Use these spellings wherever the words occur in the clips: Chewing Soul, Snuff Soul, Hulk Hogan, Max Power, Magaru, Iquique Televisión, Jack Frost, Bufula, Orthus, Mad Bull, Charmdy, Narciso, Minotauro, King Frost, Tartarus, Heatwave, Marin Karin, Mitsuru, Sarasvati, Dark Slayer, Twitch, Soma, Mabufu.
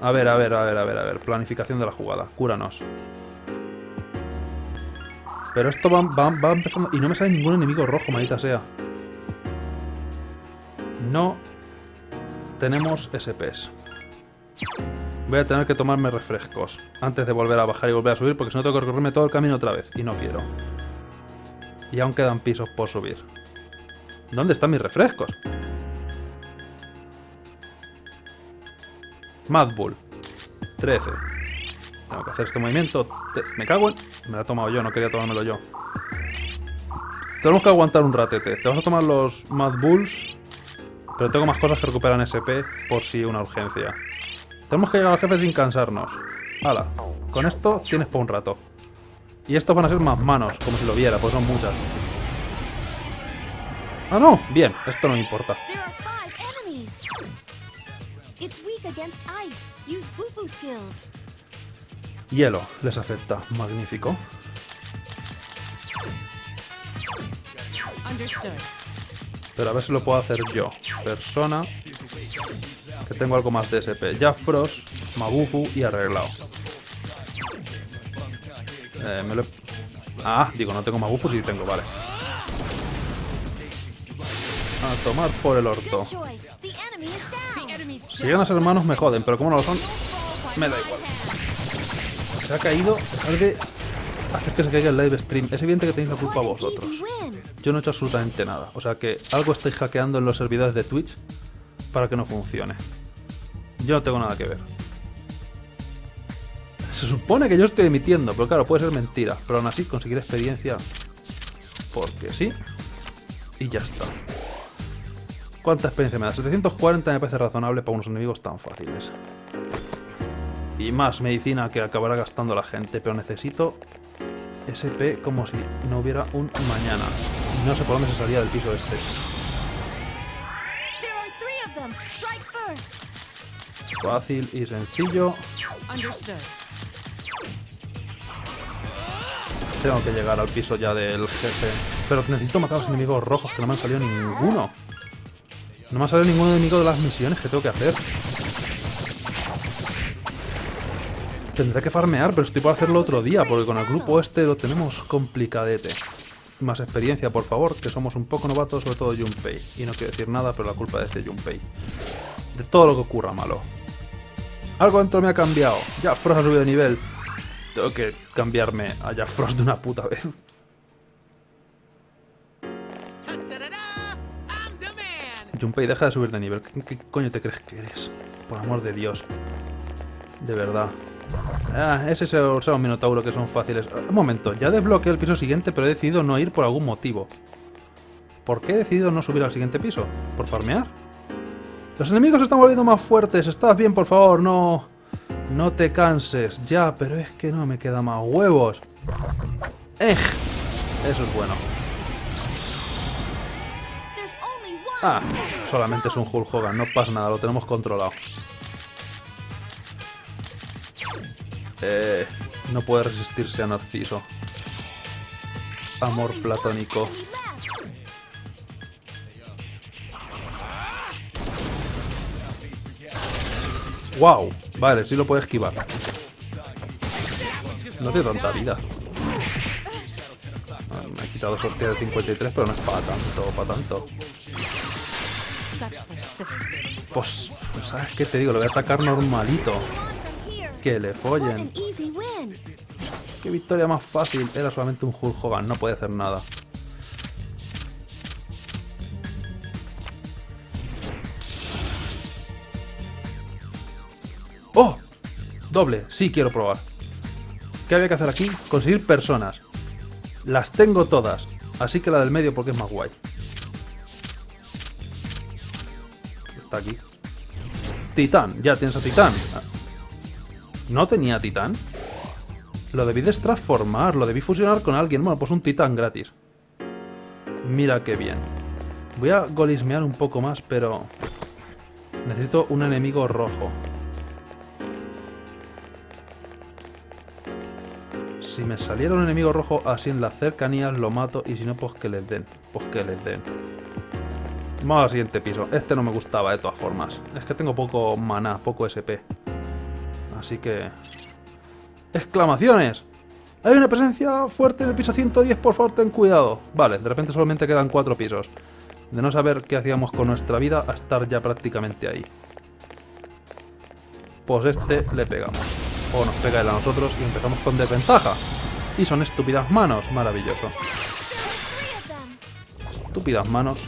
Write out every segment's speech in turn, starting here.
A ver. Planificación de la jugada. Cúranos. Pero esto va empezando... Y no me sale ningún enemigo rojo, maldita sea. No tenemos SPs. Voy a tener que tomarme refrescos antes de volver a bajar y volver a subir, porque si no tengo que recorrerme todo el camino otra vez. Y no quiero. Y aún quedan pisos por subir. ¿Dónde están mis refrescos? Mad Bull. 13. Tengo que hacer este movimiento. Me cago en... Me lo he tomado yo, no quería tomármelo yo. Tenemos que aguantar un ratete. Te vas a tomar los Mad Bulls. Pero tengo más cosas que recuperan SP por si una urgencia. Tenemos que llegar al jefe sin cansarnos. Hala. Con esto tienes por un rato. Y estos van a ser más manos, como si lo viera, pues son muchas. ¡Ah, no! Bien, esto no me importa. Hielo, les afecta. Magnífico. Pero a ver si lo puedo hacer yo. Persona. Que tengo algo más de SP. Jack Frost, Mabufu y arreglado. Ah, digo, no tengo Mabufu, sí tengo, vale. A tomar por el orto. Si llegan a ser hermanos me joden, pero como no lo son, me da igual. Se ha caído, hay que hacer que se caiga el live stream. Es evidente que tenéis la culpa vosotros. Yo no he hecho absolutamente nada. O sea que algo estáis hackeando en los servidores de Twitch para que no funcione. Yo no tengo nada que ver. Se supone que yo estoy emitiendo, pero claro, puede ser mentira. Pero aún así conseguir experiencia porque sí. Y ya está. ¿Cuánta experiencia me da? 740 me parece razonable para unos enemigos tan fáciles. Y más medicina que acabará gastando la gente. Pero necesito SP como si no hubiera un mañana. No sé por dónde se salía del piso este. Fácil y sencillo. Tengo que llegar al piso ya del jefe. Pero necesito matar a los enemigos rojos, que no me han salido ninguno. No me ha salido ningún enemigo de las misiones que tengo que hacer. Tendré que farmear, pero estoy para hacerlo otro día, porque con el grupo este lo tenemos complicadete. Más experiencia, por favor, que somos un poco novatos, sobre todo Junpei. Y no quiero decir nada, pero la culpa es de Junpei. De todo lo que ocurra malo. Algo dentro me ha cambiado. Jack Frost ha subido de nivel. Tengo que cambiarme a Jack Frost de una puta vez. Junpei, deja de subir de nivel. ¿Qué coño te crees que eres? Por amor de Dios. De verdad. Ah, ese es el Minotauro, que son fáciles. Un momento, ya desbloqueé el piso siguiente, pero he decidido no ir por algún motivo. ¿Por qué he decidido no subir al siguiente piso? ¿Por farmear? Los enemigos se están volviendo más fuertes. ¿Estás bien, por favor? No. No te canses. Ya, pero es que no me quedan más huevos. Eso es bueno. Ah, solamente es un Hulk Hogan, no pasa nada, lo tenemos controlado. No puede resistirse a Narciso. Amor platónico. ¡Wow! Vale, sí lo puede esquivar. No tiene tanta vida. Vale, me ha quitado sorteo de 53, pero no es para tanto, Pues, ¿sabes qué te digo? Lo voy a atacar normalito. Que le follen. Qué victoria más fácil. Era solamente un Hulk Hogan, no puede hacer nada. ¡Oh! Doble, sí quiero probar. ¿Qué había que hacer aquí? Conseguir personas. Las tengo todas. Así que la del medio porque es más guay. Aquí. Titán, ya tienes a Titán. ¿No tenía Titán? Lo debí destransformar, lo debí fusionar con alguien. Bueno, pues un Titán gratis. Mira qué bien. Voy a golismear un poco más, pero... necesito un enemigo rojo. Si me saliera un enemigo rojo así en las cercanías, lo mato. Y si no, pues que les den. Vamos al siguiente piso. Este no me gustaba de todas formas. Es que tengo poco maná, poco SP. así que... ¡Exclamaciones! Hay una presencia fuerte en el piso 110, por favor ten cuidado. Vale, de repente solamente quedan 4 pisos. De no saber qué hacíamos con nuestra vida a estar ya prácticamente ahí. Pues este le pegamos. O nos pega él a nosotros y empezamos con desventaja. Y son estúpidas manos, maravilloso. Estúpidas manos.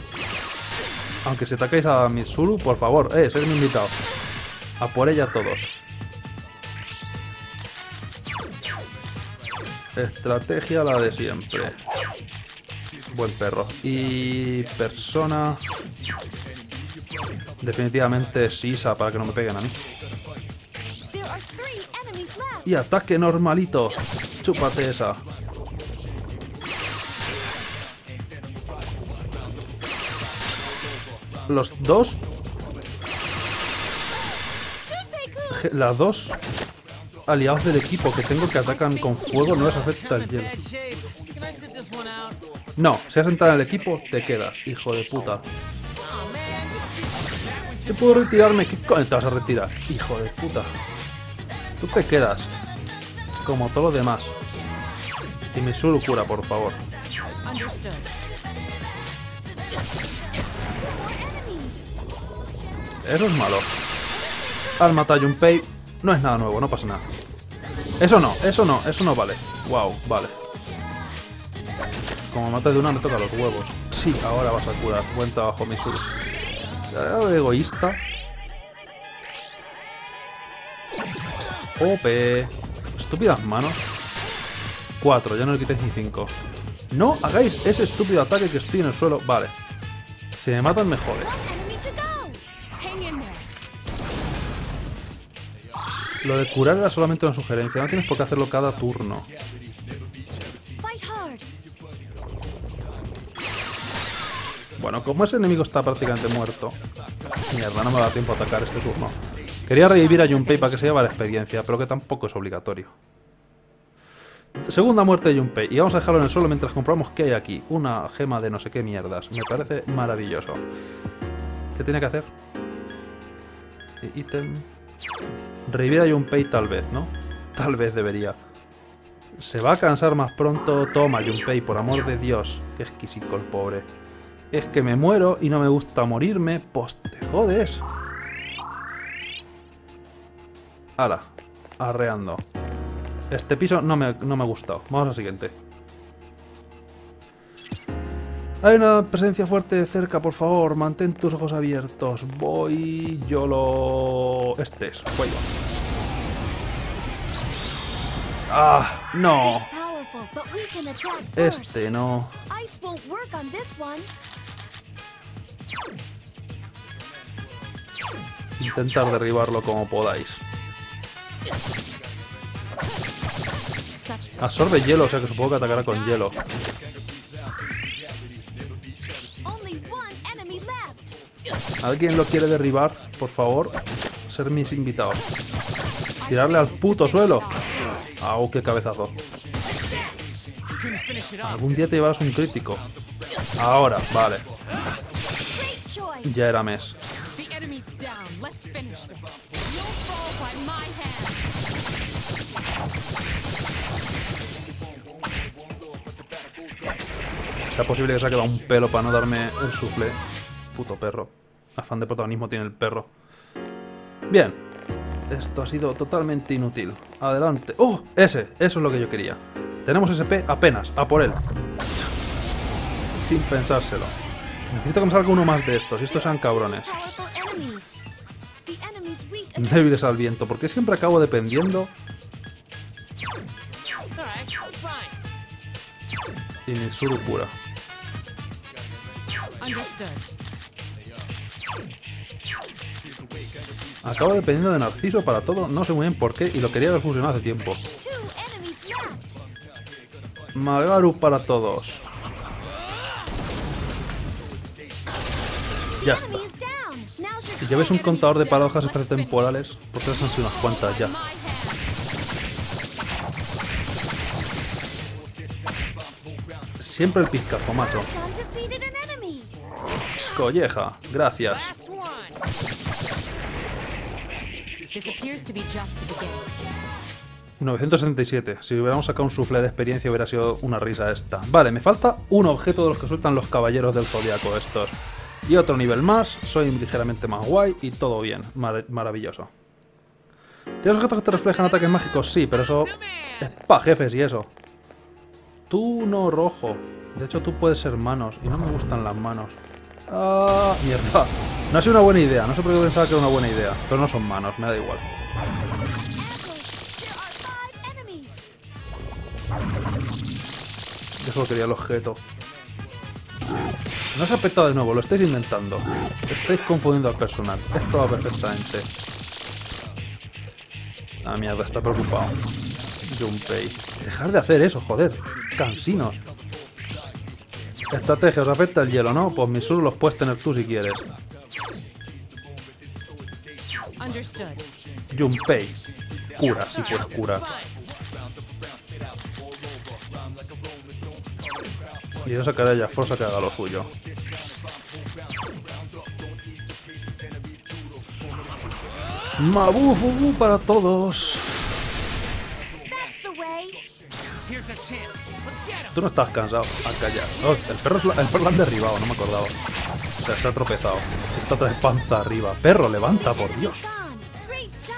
Aunque si atacáis a Mitsuru, por favor, sois mi invitado. A por ella todos. Estrategia la de siempre. Buen perro. Y... persona... definitivamente Sisa para que no me peguen a mí. Y ataque normalito. Chúpate esa. Los dos... las dos aliados del equipo que tengo que atacan con fuego no les afecta el hielo. No, si has entrado en el equipo, te quedas, hijo de puta. ¿Te puedo retirarme? ¿Qué coño te vas a retirar? Hijo de puta. Tú te quedas. Como todo lo demás. Y Mitsuru cura, por favor. Eso es malo. Al matar a Junpei no es nada nuevo, no pasa nada. Eso no vale. Wow, vale. Como matas de una me toca los huevos. Sí, ahora vas a curar. Buen trabajo, Mitsuru. ¿Será egoísta? OP. Estúpidas manos. 4, ya no le quitéis ni 5. No hagáis ese estúpido ataque que estoy en el suelo. Vale. Si me matan me jode. Lo de curar era solamente una sugerencia, no tienes por qué hacerlo cada turno. Bueno, como ese enemigo está prácticamente muerto... mierda, no me da tiempo a atacar este turno. Quería revivir a Junpei para que se lleva la experiencia, pero que tampoco es obligatorio. Segunda muerte de Junpei, y vamos a dejarlo en el suelo mientras comprobamos qué hay aquí. Una gema de no sé qué mierdas, me parece maravilloso. ¿Qué tiene que hacer? Ítem... revivir a Junpei tal vez, ¿no? Tal vez debería. Se va a cansar más pronto. Toma, Junpei, por amor de Dios. Qué exquisito el pobre. Es que me muero y no me gusta morirme. Pues te jodes. Ala, arreando. Este piso no me ha gustado. Vamos al siguiente. Hay una presencia fuerte de cerca, por favor, mantén tus ojos abiertos. Voy... yo lo... este es, voy. ¡Ah! ¡No! Este no. Intentar derribarlo como podáis. Absorbe hielo, o sea que supongo que atacará con hielo. ¿Alguien lo quiere derribar? Por favor, ser mis invitados. Tirarle al puto suelo. ¡Au, qué cabezazo! Algún día te llevarás un crítico. Ahora, vale. Ya era mes. ¿Es posible que se ha quedado un pelo para no darme el suple? Puto perro. Afán de protagonismo tiene el perro. Bien. Esto ha sido totalmente inútil. Adelante. ¡Oh! Ese. Eso es lo que yo quería. Tenemos SP apenas. A por él. Sin pensárselo. Necesito que me salga uno más de estos. Y estos sean cabrones. Débiles al viento. ¿Por qué siempre acabo dependiendo? Y Mitsuru pura. Acabo dependiendo de Narciso para todo, no sé muy bien por qué, y lo quería haber fusionado hace tiempo. Magaru para todos. Ya está. Si lleváis un contador de paradojas extratemporales, porque han sido unas cuantas ya. Siempre el pizcazo, macho. Colleja, gracias. 977. Si hubiéramos sacado un sufle de experiencia hubiera sido una risa esta. Vale, me falta un objeto de los que sueltan los caballeros del zodiaco estos. Y otro nivel más, soy ligeramente más guay y todo bien. Maravilloso. ¿Tienes objetos que te reflejan ataques mágicos? Sí, pero eso es pa' jefes y eso. Tú no, rojo. De hecho, tú puedes ser manos y no me gustan las manos. Ah, mierda. No ha sido una buena idea. No sé por qué pensaba que era una buena idea. Pero no son manos, me da igual. Yo solo quería el objeto. No se ha petado de nuevo, lo estáis inventando. Estáis confundiendo al personal. Esto va perfectamente. Ah, mierda, está preocupado. Junpei. Dejar de hacer eso, joder. Cansinos. Estrategia, os afecta el hielo, ¿no? Pues Mitsuru los puedes tener tú si quieres. Junpei. Cura, si puedes curar. Y yo sacaré a Jack Frost que haga lo suyo. Mabufu para todos. Tú no estás cansado. A callar. Oh, el perro lo han derribado, no me acordaba. Se ha tropezado. Se está tras panza arriba. Perro, levanta, por Dios.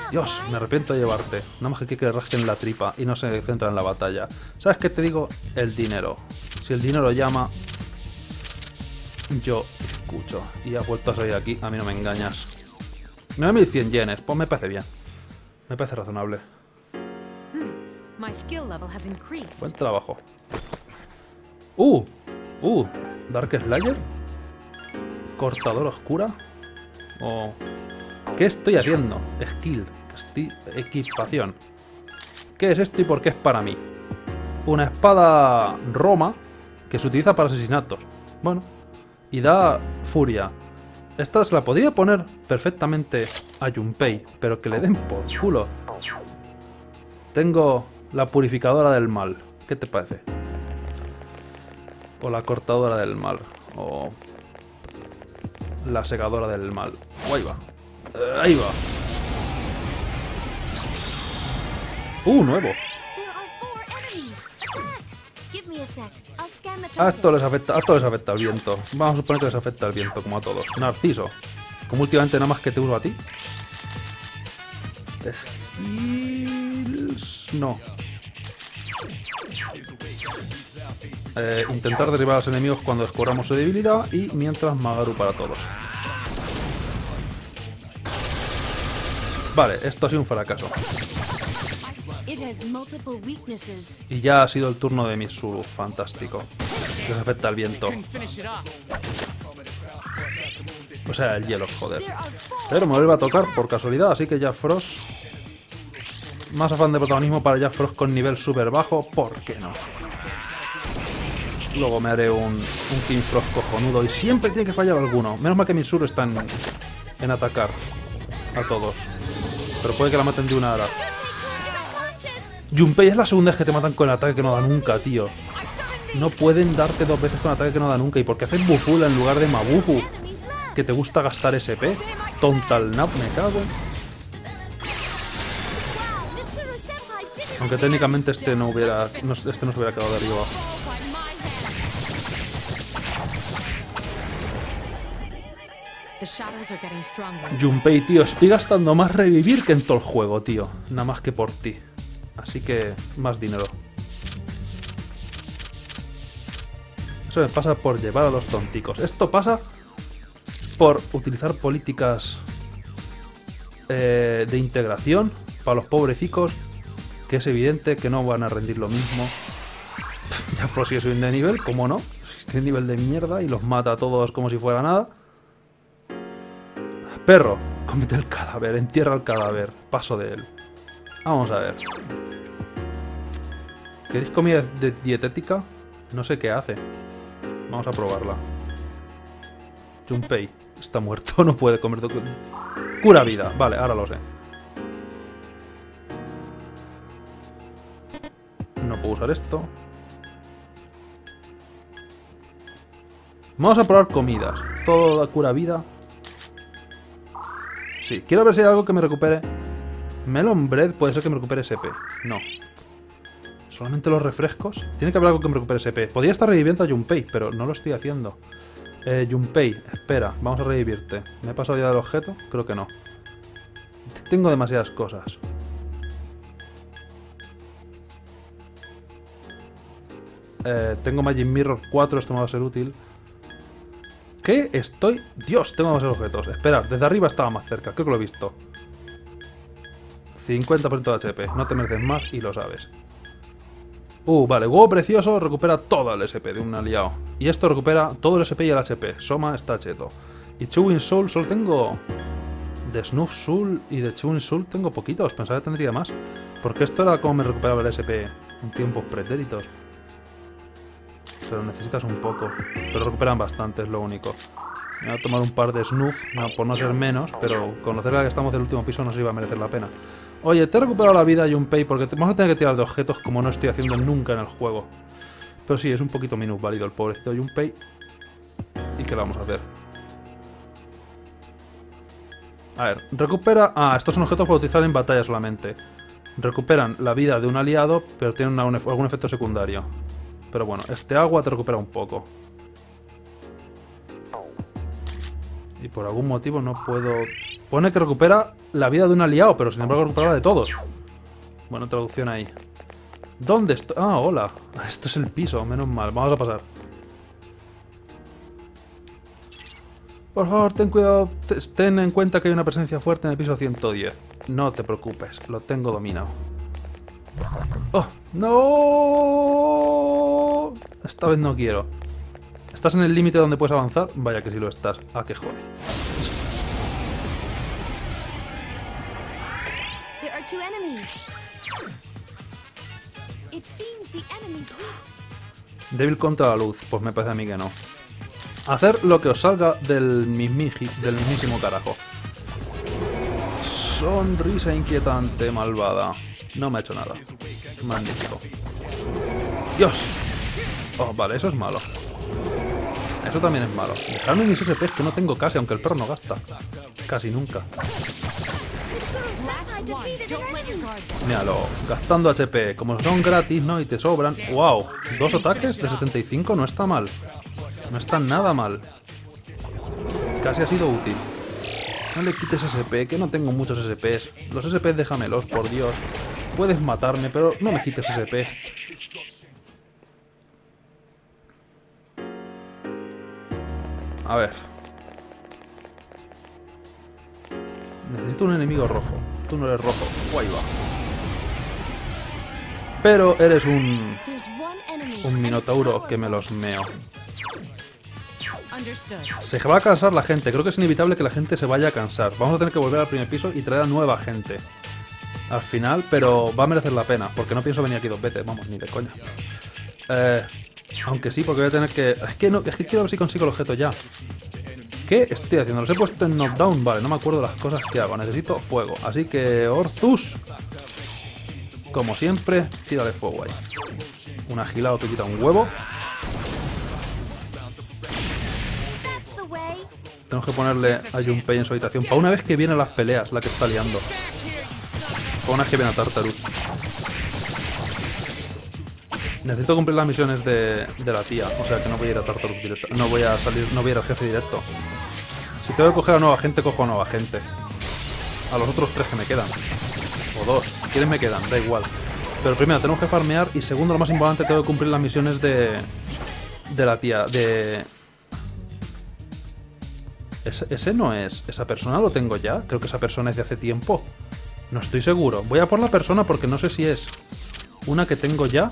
Dios, me arrepiento de llevarte. Nada más que le rasquen la tripa y no se centra en la batalla. ¿Sabes qué te digo? El dinero. Si el dinero llama, yo escucho. Y has vuelto a salir aquí, a mí no me engañas. 9100 yenes, pues me parece bien. Me parece razonable. Buen trabajo. Dark Slayer. Cortador oscura. O... ¿qué estoy haciendo? Skill. Equipación. ¿Qué es esto y por qué es para mí? Una espada Roma que se utiliza para asesinatos. Bueno. Y da furia. Esta se la podría poner perfectamente a Junpei, pero que le den por culo. Tengo la purificadora del mal. ¿Qué te parece? O la cortadora del mal. O la segadora del mal. O ahí va. Ahí va. Nuevo. A esto les afecta el viento. Vamos a suponer que les afecta el viento, como a todos. Narciso. Como últimamente nada más que te uso a ti. No. Intentar derribar a los enemigos cuando descubramos su debilidad. Y mientras, Magaru para todos. Vale, esto ha sido un fracaso. Y ya ha sido el turno de Mitsuru. Fantástico. Les afecta el viento. O sea, el hielo, joder. Pero me vuelve a tocar por casualidad, así que Jack Frost. Más afán de protagonismo para Jack Frost con nivel súper bajo. ¿Por qué no? Luego me haré un King Frost cojonudo. Y siempre tiene que fallar alguno. Menos mal que Mitsuru está en atacar a todos. Pero puede que la maten de una hora. Junpei es la segunda vez que te matan con el ataque que no da nunca, tío. No pueden darte dos veces con el ataque que no da nunca. ¿Y por qué haces Bufula en lugar de Mabufu? Que te gusta gastar SP. Tonta el nap, me cago. Aunque técnicamente este no se hubiera quedado derribado. Junpei, tío, estoy gastando más revivir que en todo el juego, tío. Nada más que por ti. Así que, más dinero. Eso me pasa por llevar a los tonticos. Esto pasa por utilizar políticas de integración para los pobrecicos, que es evidente que no van a rendir lo mismo. Ya Frost sigue subiendo de nivel, ¿cómo no? Si tiene nivel de mierda y los mata a todos como si fuera nada. Perro, cómete el cadáver, entierra el cadáver, paso de él. Vamos a ver. ¿Queréis comida dietética? No sé qué hace. Vamos a probarla. Junpei está muerto, no puede comer... Cura vida. Vale, ahora lo sé. No puedo usar esto. Vamos a probar comidas. Todo cura vida. Sí, quiero ver si hay algo que me recupere Melon Bread puede ser que me recupere SP. No. Solamente los refrescos. Tiene que haber algo que me recupere SP. Podría estar reviviendo a Junpei, pero no lo estoy haciendo. Junpei, espera. Vamos a revivirte. ¿Me he pasado ya del objeto? Creo que no. Tengo demasiadas cosas. Tengo Magic Mirror 4. Esto me va a ser útil. ¿Qué? Estoy... Dios, tengo demasiados objetos. Espera, desde arriba estaba más cerca. Creo que lo he visto. 50% de HP. No te mereces más y lo sabes. Vale. Huevo precioso recupera todo el SP de un aliado. Y esto recupera todo el SP y el HP. Soma está cheto. Y Chewing Soul solo tengo... De Snuff Soul y de Chewing Soul tengo poquitos. Pensaba que tendría más. Porque esto era como me recuperaba el SP en tiempos pretéritos. Pero necesitas un poco. Pero recuperan bastante, es lo único. Me voy a tomar un par de Snuff, no, por no ser menos, pero con lo cerca que estamos del último piso no se iba a merecer la pena. Oye, te he recuperado la vida, Junpei, porque vamos a tener que tirar de objetos como no estoy haciendo nunca en el juego. Pero sí, es un poquito minusválido el pobrecito Junpei. ¿Y qué le vamos a hacer? A ver, recupera... Ah, estos son objetos para utilizar en batalla solamente. Recuperan la vida de un aliado, pero tienen algún efecto secundario. Pero bueno, este agua te recupera un poco. Y por algún motivo no puedo... Pone que recupera la vida de un aliado, pero sin embargo recupera la de todos. Bueno, traducción ahí. ¿Dónde estoy? Ah, hola. Esto es el piso, menos mal. Vamos a pasar. Por favor, ten cuidado. Ten en cuenta que hay una presencia fuerte en el piso 110. No te preocupes, lo tengo dominado. ¡Oh! ¡No! Esta vez no quiero. ¿Estás en el límite donde puedes avanzar? Vaya que si lo estás. ¡Ah, qué joder! Débil contra la luz. Pues me parece a mí que no. Hacer lo que os salga del mismísimo carajo. Sonrisa inquietante, malvada. No me ha hecho nada. Magnífico. ¡Dios! Oh, vale, eso es malo. Eso también es malo. Dejarme mis SPs que no tengo casi, aunque el perro no gasta. Casi nunca. Míralo, gastando HP. Como son gratis, ¿no? Y te sobran. ¡Wow! Dos ataques de 75 no está mal. No está nada mal. Casi ha sido útil. No le quites SP, que no tengo muchos SPs. Los SPs déjamelos, por Dios. Puedes matarme, pero no me quites SP. A ver. Necesito un enemigo rojo. Tú no eres rojo. Guay va. Pero eres un minotauro que me los meo. Se va a cansar la gente. Creo que es inevitable que la gente se vaya a cansar. Vamos a tener que volver al primer piso y traer a nueva gente al final, pero va a merecer la pena. Porque no pienso venir aquí dos veces. Vamos, ni de coña. Aunque sí, porque voy a tener que... Es que quiero ver si consigo el objeto ya. ¿Qué estoy haciendo? Los he puesto en knockdown. Vale, no me acuerdo las cosas que hago. Necesito fuego. Así que... Orthus. Como siempre, tírale fuego ahí. Un agilado te quita un huevo. Tenemos que ponerle a Junpei en su habitación. Para una vez que vienen las peleas, la que está liando. Para una vez que viene a Tartarus. Necesito cumplir las misiones de la tía. O sea que no voy a ir a Tartarus directo. No voy a salir, no voy a ir al jefe directo. Si tengo que coger a nueva gente, cojo a nueva gente. A los otros tres que me quedan. O dos. ¿Quiénes me quedan? Da igual. Pero primero, tenemos que farmear. Y segundo, lo más importante, tengo que cumplir las misiones de la tía. Ese no es... ¿Esa persona lo tengo ya? Creo que esa persona es de hace tiempo. No estoy seguro. Voy a por la persona porque no sé si es una que tengo ya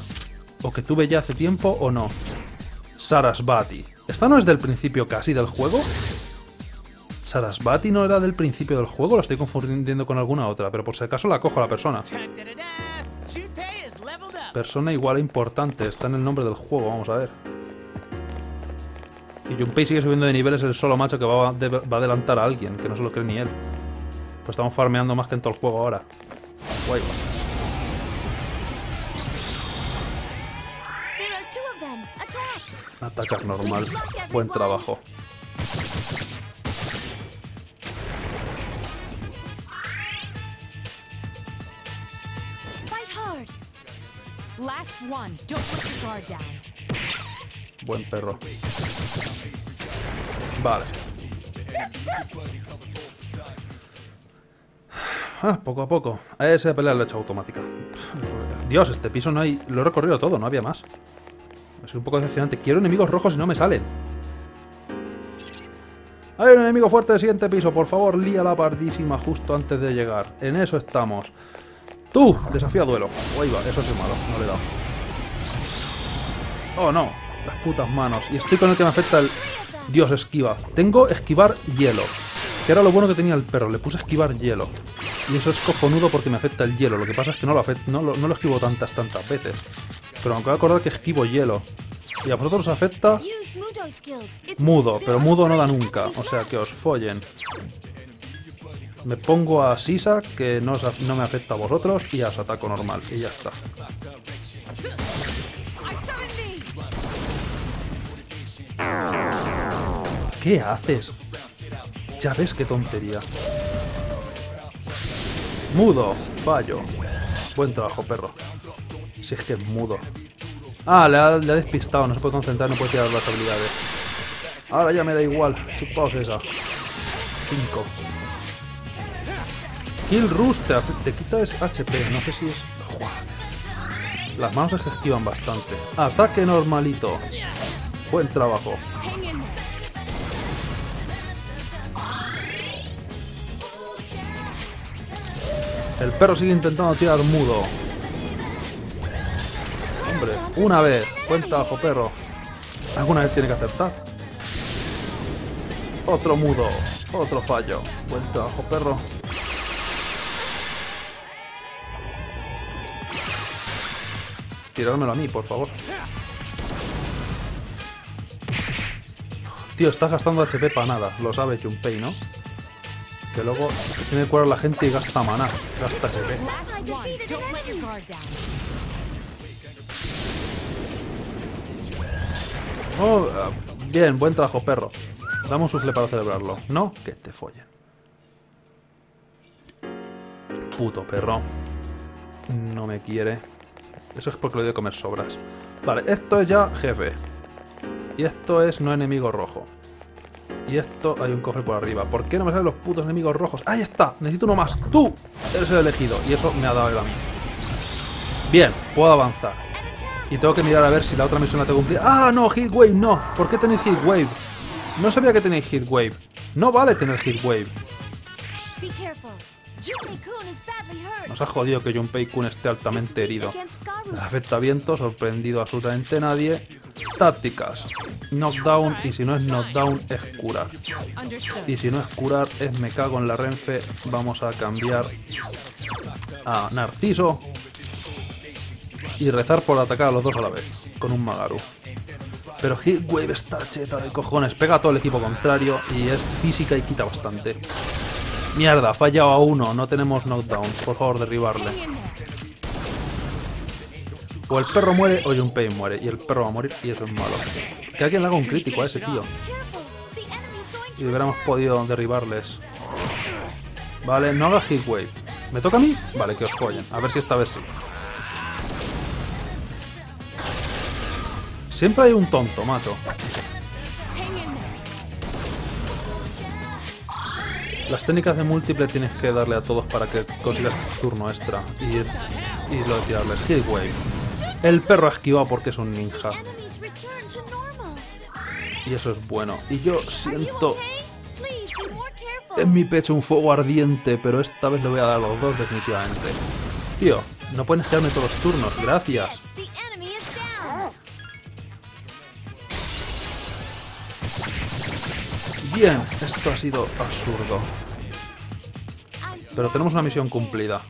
o que tuve ya hace tiempo o no. Sarasvati. ¿Esta no es del principio casi del juego? ¿Sarasvati no era del principio del juego? La estoy confundiendo con alguna otra, pero por si acaso la cojo a la persona. Persona igual importante. Está en el nombre del juego, vamos a ver. Y Junpei sigue subiendo de niveles, el solo macho que va a adelantar a alguien, que no se lo cree ni él. Pues estamos farmeando más que en todo el juego ahora. Guay, guay. Atacar normal. Buen trabajo. Buen perro. Vale. Ah, poco a poco. A esa pelea lo he hecho automática. Dios, este piso no hay... Lo he recorrido todo, no había más. Es un poco decepcionante. Quiero enemigos rojos y no me salen. Hay un enemigo fuerte del siguiente piso. Por favor, lía la pardísima justo antes de llegar. En eso estamos. ¡Tú! Desafía duelo. Oh, ahí va. Eso es malo. No le he dado. Oh, no. Las putas manos. Y estoy con el que me afecta el... Dios, esquiva. Tengo esquivar hielo. Que era lo bueno que tenía el perro. Le puse esquivar hielo. Y eso es cojonudo porque me afecta el hielo. Lo que pasa es que no lo esquivo tantas veces. Pero me acabo de acordar que esquivo hielo. Y a vosotros os afecta... Mudo. Pero mudo no da nunca. O sea, que os follen. Me pongo a Sisa, que no me afecta a vosotros. Y ya os ataco normal. Y ya está. ¿Qué haces? Ya ves qué tontería. Mudo. Fallo. Buen trabajo, perro. Si es que es mudo. Ah, le ha despistado. No se puede concentrar, no puede tirar las habilidades. Ahora ya me da igual. Chupaos esa. 5. Kill Rush te quita ese HP. No sé si es... Joder. Las manos se esquivan bastante. Ataque normalito. Buen trabajo. El perro sigue intentando tirar mudo. Hombre, una vez. Buen trabajo, perro. Alguna vez tiene que acertar. Otro mudo. Otro fallo. Buen trabajo, perro. Tirármelo a mí, por favor. Tío, estás gastando HP para nada. Lo sabe Junpei, ¿no? Que luego tiene que curar la gente y gasta maná. Gasta HP. Oh, bien, buen trabajo, perro. Dame un sufle para celebrarlo. No, que te follen. Puto perro. No me quiere. Eso es porque lo he de comer sobras. Vale, esto es ya jefe. Y esto es no enemigo rojo. Y esto hay un cofre por arriba. ¿Por qué no me salen los putos enemigos rojos? ¡Ahí está! Necesito uno más. ¡Tú! Eres el elegido. Y eso me ha dado el a mí. Bien, puedo avanzar. Y tengo que mirar a ver si la otra misión la tengo cumplida. ¡Ah, no! Heatwave no. ¿Por qué tenéis Heatwave? No sabía que tenéis Heatwave. No vale tener Heatwave. Nos ha jodido que Junpei-kun esté altamente herido. Le afecta viento, sorprendido absolutamente nadie. Tácticas. Knockdown, y si no es knockdown, es curar. Y si no es curar, es me cago en la renfe. Vamos a cambiar a Narciso. Y rezar por atacar a los dos a la vez. Con un Magaru. Pero Heatwave está cheta de cojones. Pega a todo el equipo contrario. Y es física y quita bastante. Mierda, fallado a uno. No tenemos knockdown. Por favor, derribarle. O el perro muere o Junpei muere. Y el perro va a morir y eso es malo. Que alguien le haga un crítico a ese tío. Y hubiéramos podido derribarles. Vale, no haga Heatwave. ¿Me toca a mí? Vale, que os follen. A ver si esta vez sí. Siempre hay un tonto, macho. Las técnicas de múltiple tienes que darle a todos para que consigas turno extra. Y lo de tirarles. Heatwave. El perro ha esquivado porque es un ninja. Y eso es bueno. Y yo siento en mi pecho un fuego ardiente, pero esta vez lo voy a dar a los dos definitivamente. Tío, no puedes darme todos los turnos. Gracias. Bien, esto ha sido absurdo. Pero tenemos una misión cumplida.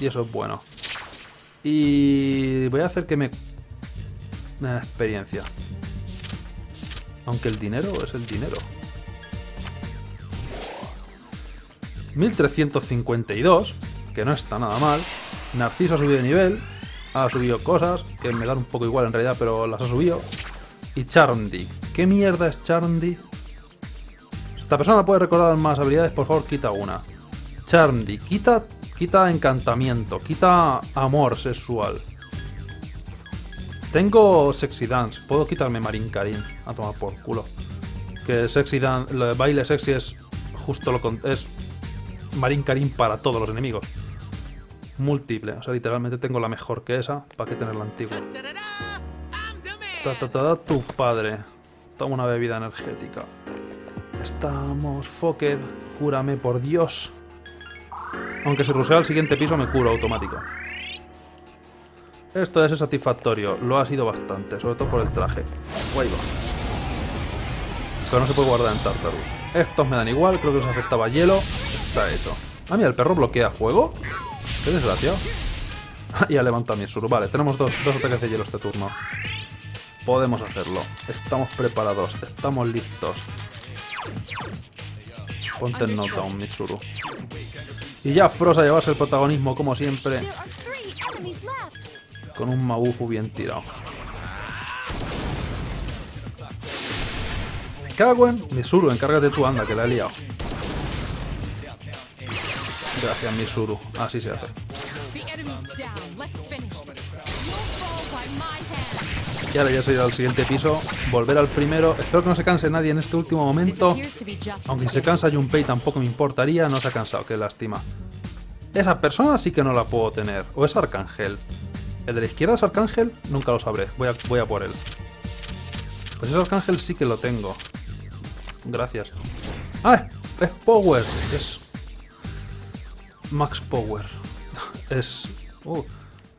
Y eso es bueno. Y voy a hacer que me... experiencia. Aunque el dinero es el dinero. 1352, que no está nada mal. Narciso ha subido de nivel. Ha subido cosas que me dan un poco igual en realidad, pero las ha subido. Y Charmdy. ¿Qué mierda es Charmdy? Esta persona puede recordar más habilidades, por favor, quita una. Charmdy, quita Quita encantamiento, quita amor sexual. Tengo sexy dance, puedo quitarme Marin Karin, a tomar por culo. Que sexy dance, el baile sexy es justo lo contrario, es Marin Karin para todos los enemigos. Múltiple, o sea, literalmente tengo la mejor que esa, para que tener la antigua. Tatatata, tu padre. Toma una bebida energética. Estamos fucked, cúrame por Dios. Aunque se rusea al siguiente piso me curo automático. Esto es satisfactorio, lo ha sido bastante, sobre todo por el traje. Huevo. Pero no se puede guardar en Tartarus. Estos me dan igual, creo que los afectaba hielo. Está hecho. Ah, mira, el perro bloquea fuego. Qué desgraciado. Y ha levantado a Mitsuru. Vale, tenemos dos ataques de hielo este turno. Podemos hacerlo. Estamos preparados, estamos listos. Ponte en nota un Mitsuru. Y ya Frost a llevarse el protagonismo como siempre. Con un Mabufu bien tirado. Me cago en Mitsuru, encárgate tú, anda, que la he liado. Gracias, Mitsuru. Así se hace. Y ahora ya se ha ido al siguiente piso. Volver al primero. Espero que no se canse nadie en este último momento. Aunque si se cansa Junpei tampoco me importaría. No se ha cansado, qué lástima. Esa persona sí que no la puedo tener. O es Arcángel. ¿El de la izquierda es Arcángel? Nunca lo sabré. Voy a por él. Pues ese Arcángel sí que lo tengo. Gracias. ¡Ah! Es Power. Es... Max Power. Es...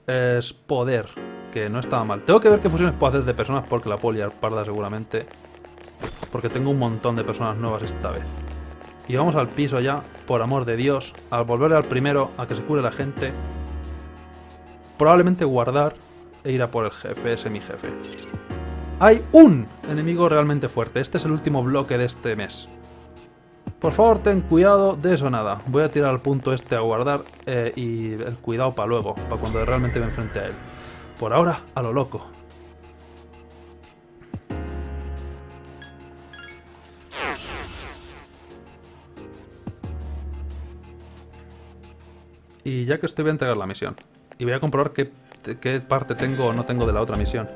es poder. Que no estaba mal. Tengo que ver qué fusiones puedo hacer de personas porque la puedo liar parda seguramente. Porque tengo un montón de personas nuevas esta vez. Y vamos al piso ya, por amor de Dios. Al volver al primero, a que se cure la gente. Probablemente guardar e ir a por el jefe, semijefe. Hay un enemigo realmente fuerte. Este es el último bloque de este mes. Por favor, ten cuidado de eso nada. Voy a tirar al punto este a guardar y el cuidado para luego, para cuando realmente me enfrente a él. Por ahora, a lo loco. Y ya que estoy voy a entregar la misión. Y voy a comprobar qué parte tengo o no tengo de la otra misión.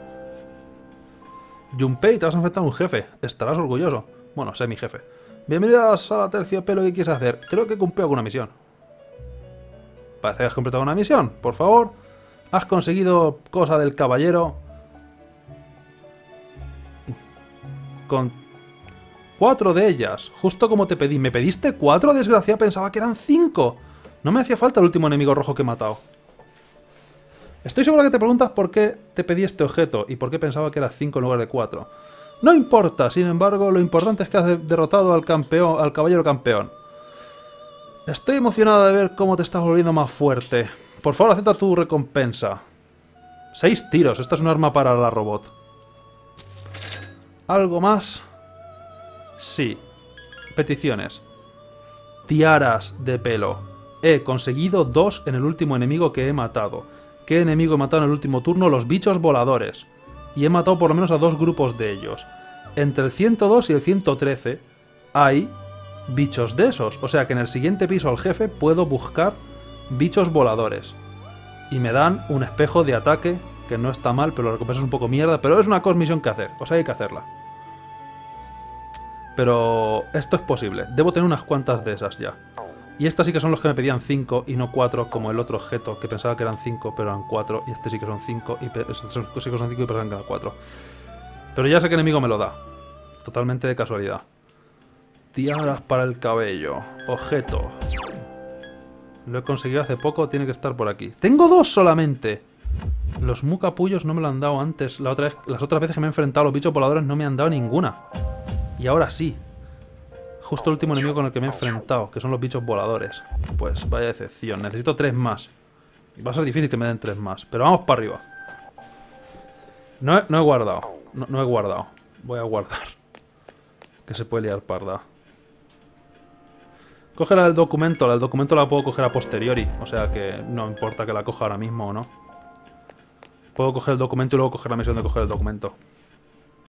Junpei, te vas a enfrentar a un jefe. Estarás orgulloso. Bueno, sé mi jefe. Bienvenidas a la terciopelo, ¿qué quieres hacer? Creo que cumplí alguna misión. Parece que has completado una misión. Por favor... Has conseguido cosa del caballero. Con 4 de ellas. Justo como te pedí. ¿Me pediste 4? Desgraciado, pensaba que eran 5. No me hacía falta el último enemigo rojo que he matado. Estoy seguro que te preguntas por qué te pedí este objeto y por qué pensaba que era 5 en lugar de 4. No importa, sin embargo, lo importante es que has derrotado al caballero campeón. Estoy emocionado de ver cómo te estás volviendo más fuerte. Por favor, acepta tu recompensa. 6 tiros. Esta es un arma para la robot. ¿Algo más? Sí. Peticiones. Tiaras de pelo. He conseguido 2 en el último enemigo que he matado. ¿Qué enemigo he matado en el último turno? Los bichos voladores. Y he matado por lo menos a 2 grupos de ellos. Entre el 102 y el 113 hay bichos de esos. O sea que en el siguiente piso al jefe puedo buscar... bichos voladores. Y me dan un espejo de ataque, que no está mal, pero la recompensa es un poco mierda. Pero es una misión que hacer, o sea, hay que hacerla. Pero esto es posible. Debo tener unas cuantas de esas ya. Y estas sí que son los que me pedían 5 y no 4, como el otro objeto, que pensaba que eran 5, pero eran 4. Y este sí que son 5 y pensaban que eran 4. Pero ya sé que el enemigo me lo da. Totalmente de casualidad. Tiaras para el cabello. Objeto. Lo he conseguido hace poco, tiene que estar por aquí. ¡Tengo 2 solamente! Los mucapullos no me lo han dado antes. Las otras veces que me he enfrentado a los bichos voladores no me han dado ninguna. Y ahora sí. Justo el último enemigo con el que me he enfrentado, que son los bichos voladores. Pues vaya decepción. Necesito 3 más. Va a ser difícil que me den 3 más. Pero vamos para arriba. No he guardado. No he guardado. Voy a guardar. Que se puede liar parda. Cogerá el documento. El documento la puedo coger a posteriori. O sea que no importa que la coja ahora mismo o no. Puedo coger el documento y luego coger la misión de coger el documento.